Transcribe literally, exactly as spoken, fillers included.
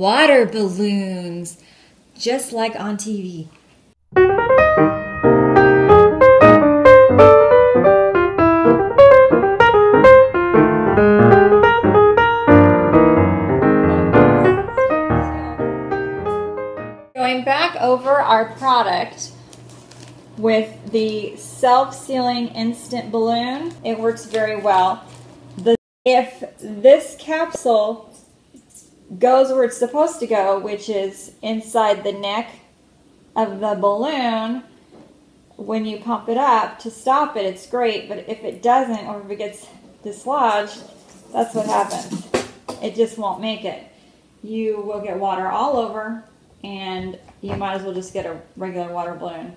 water balloons, just like on T V. Going back over our product with the self-sealing instant balloon, it works very well. The, if this capsule goes where it's supposed to go, which is inside the neck of the balloon, when you pump it up to stop it, it's great, but if it doesn't, or if it gets dislodged, that's what happens. It just won't make it. You will get water all over, and you might as well just get a regular water balloon.